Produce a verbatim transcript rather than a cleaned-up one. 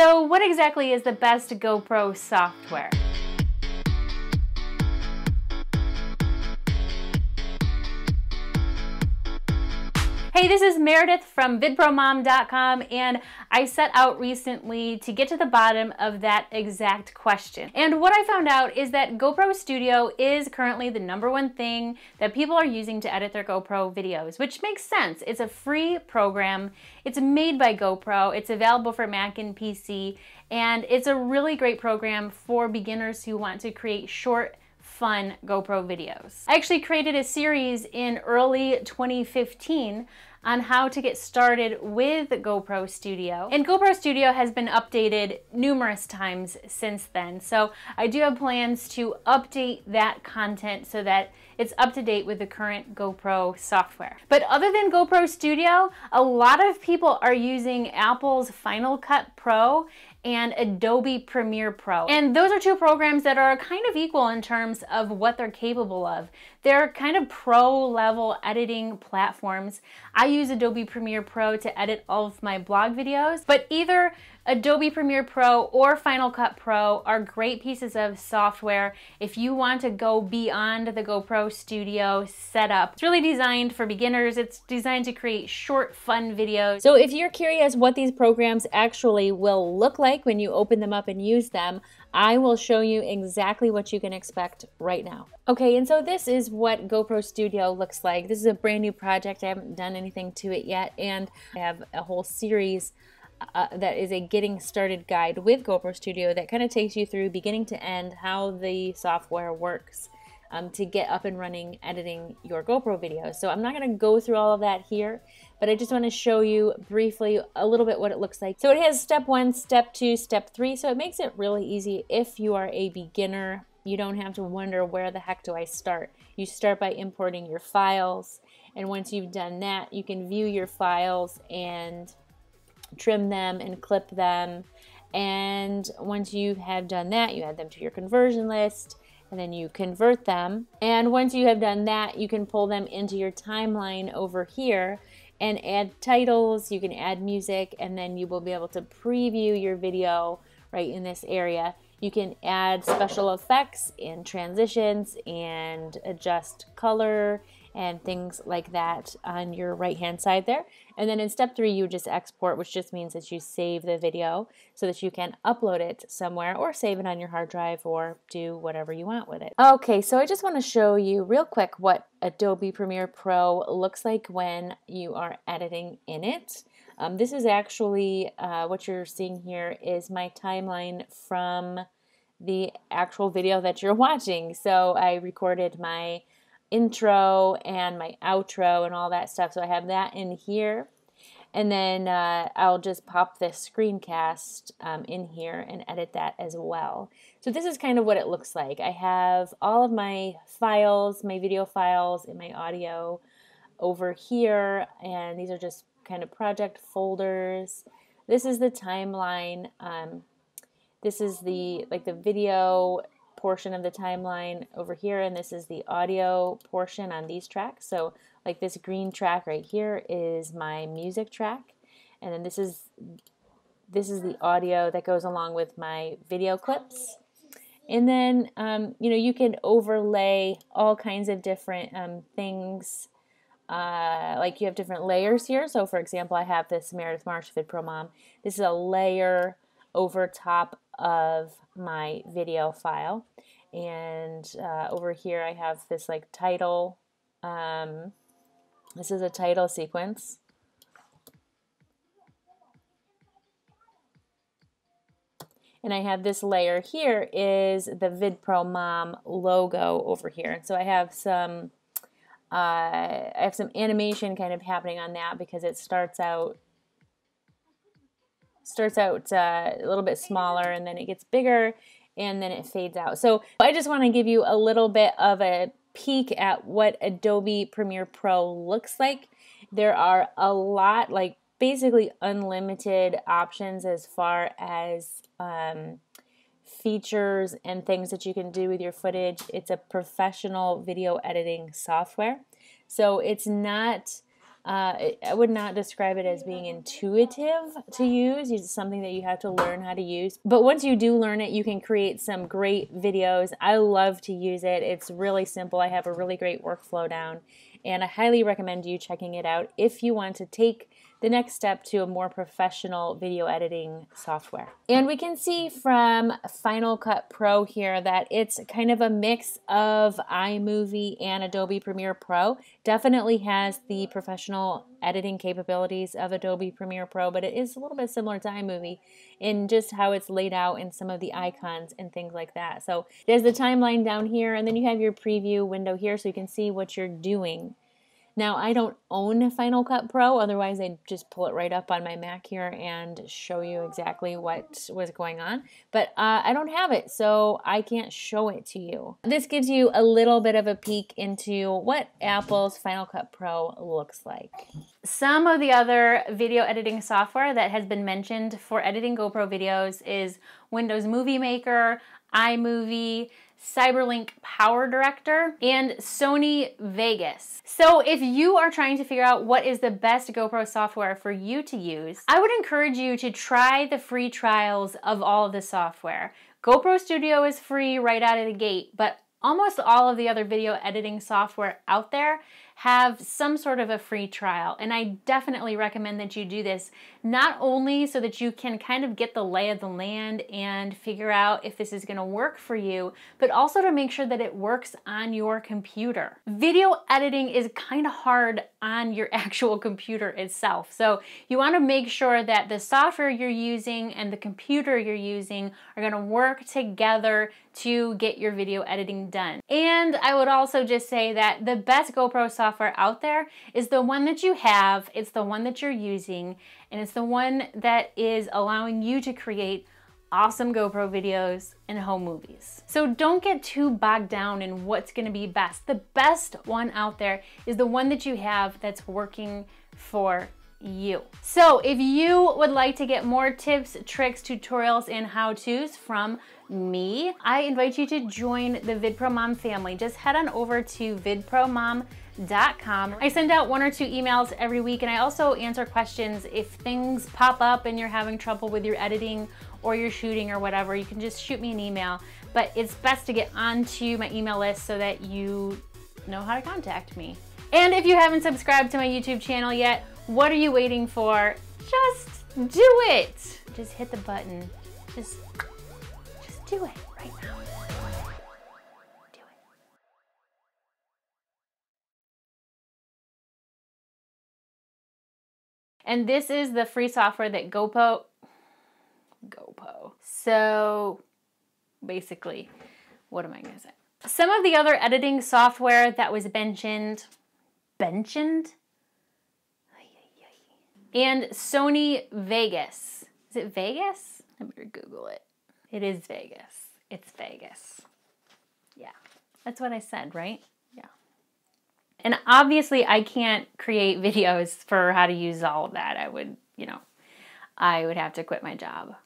So what exactly is the best GoPro software? Hey, this is Meredith from vidpromom dot com, and I set out recently to get to the bottom of that exact question. And what I found out is that GoPro Studio is currently the number one thing that people are using to edit their GoPro videos, which makes sense. It's a free program. It's made by GoPro. It's available for Mac and P C, and it's a really great program for beginners who want to create short, fun GoPro videos. I actually created a series in early twenty fifteen on how to get started with GoPro Studio. And GoPro Studio has been updated numerous times since then. So I do have plans to update that content so that it's up to date with the current GoPro software. But other than GoPro Studio, a lot of people are using Apple's Final Cut Pro and Adobe Premiere Pro. And those are two programs that are kind of equal in terms of what they're capable of. They're kind of pro-level editing platforms. I use Adobe Premiere Pro to edit all of my blog videos, but either Adobe Premiere Pro or Final Cut Pro are great pieces of software if you want to go beyond the GoPro Studio setup. It's really designed for beginners. It's designed to create short, fun videos. So if you're curious what these programs actually will look like when you open them up and use them, I will show you exactly what you can expect right now. Okay, and so this is what GoPro Studio looks like. This is a brand new project. I haven't done anything to it yet, and I have a whole series Uh, that is a getting started guide with GoPro Studio that kind of takes you through beginning to end how the software works um, to get up and running editing your GoPro videos. So I'm not going to go through all of that here, but I just want to show you briefly a little bit what it looks like. So it has step one, step two, step three. So it makes it really easy if you are a beginner. You don't have to wonder where the heck do I start. You start by importing your files, and once you've done that, you can view your files and trim them and clip them, and once you have done that, you add them to your conversion list, and then you convert them, and once you have done that, you can pull them into your timeline over here and add titles. You can add music, and then you will be able to preview your video right in this area. You can add special effects and transitions and adjust color and things like that on your right hand side there. And then in step three, you just export, which just means that you save the video so that you can upload it somewhere or save it on your hard drive or do whatever you want with it. Okay, so I just want to show you real quick what Adobe Premiere Pro looks like when you are editing in it. Um, this is actually uh, what you're seeing here is my timeline from the actual video that you're watching. So I recorded my intro and my outro and all that stuff. So I have that in here, and then uh, I'll just pop this screencast um, in here and edit that as well. So this is kind of what it looks like. I have all of my files, my video files and my audio over here, and these are just kind of project folders. This is the timeline. Um, this is the like the video portion of the timeline over here, and this is the audio portion on these tracks. So like this green track right here is my music track, and then this is this is the audio that goes along with my video clips. And then um, you know, you can overlay all kinds of different um, things. Uh, like you have different layers here. So for example, I have this Meredith Marsh Vid Pro Mom. This is a layer over top of my video file, and uh, over here I have this like title. Um, this is a title sequence, and I have this layer here is the Vid Pro Mom logo over here. And so I have some uh, I have some animation kind of happening on that because it starts out. starts out uh, a little bit smaller, and then it gets bigger, and then it fades out. So I just want to give you a little bit of a peek at what Adobe Premiere Pro looks like. There are a lot, like basically unlimited options as far as um, features and things that you can do with your footage. It's a professional video editing software. So it's not Uh, it, I would not describe it as being intuitive to use. It's something that you have to learn how to use. But once you do learn it, you can create some great videos. I love to use it. It's really simple. I have a really great workflow down, and I highly recommend you checking it out if you want to take the next step to a more professional video editing software. And we can see from Final Cut Pro here that it's kind of a mix of iMovie and Adobe Premiere Pro. Definitely has the professional editing capabilities of Adobe Premiere Pro, but it is a little bit similar to iMovie in just how it's laid out and some of the icons and things like that. So there's the timeline down here, and then you have your preview window here so you can see what you're doing. Now, I don't own Final Cut Pro, otherwise I'd just pull it right up on my Mac here and show you exactly what was going on. But uh, I don't have it, so I can't show it to you. This gives you a little bit of a peek into what Apple's Final Cut Pro looks like. Some of the other video editing software that has been mentioned for editing GoPro videos is Windows Movie Maker, iMovie, CyberLink PowerDirector, and Sony Vegas. So if you are trying to figure out what is the best GoPro software for you to use, I would encourage you to try the free trials of all of the software. GoPro Studio is free right out of the gate, but almost all of the other video editing software out there have some sort of a free trial, and I definitely recommend that you do this, not only so that you can kind of get the lay of the land and figure out if this is going to work for you, but also to make sure that it works on your computer. Video editing is kind of hard on your actual computer itself, so you want to make sure that the software you're using and the computer you're using are going to work together to get your video editing done. And I would also just say that the best GoPro software out there is the one that you have, it's the one that you're using, and it's the one that is allowing you to create awesome GoPro videos and home movies. So don't get too bogged down in what's going to be best. The best one out there is the one that you have that's working for you. So if you would like to get more tips, tricks, tutorials, and how-tos from me, I invite you to join the VidPro Mom family. Just head on over to vidpromom dot com. I send out one or two emails every week, and I also answer questions if things pop up and you're having trouble with your editing or your shooting or whatever. You can just shoot me an email, but it's best to get onto my email list so that you know how to contact me. And if you haven't subscribed to my YouTube channel yet, what are you waiting for? Just do it. Just hit the button. Just, just do it right now. And this is the free software that GoPro, GoPro. So basically, what am I gonna say? Some of the other editing software that was mentioned, mentioned? And Sony Vegas. Is it Vegas? I better Google it. It is Vegas. It's Vegas. Yeah, that's what I said, right? And obviously I can't create videos for how to use all of that. I would, you know, I would have to quit my job.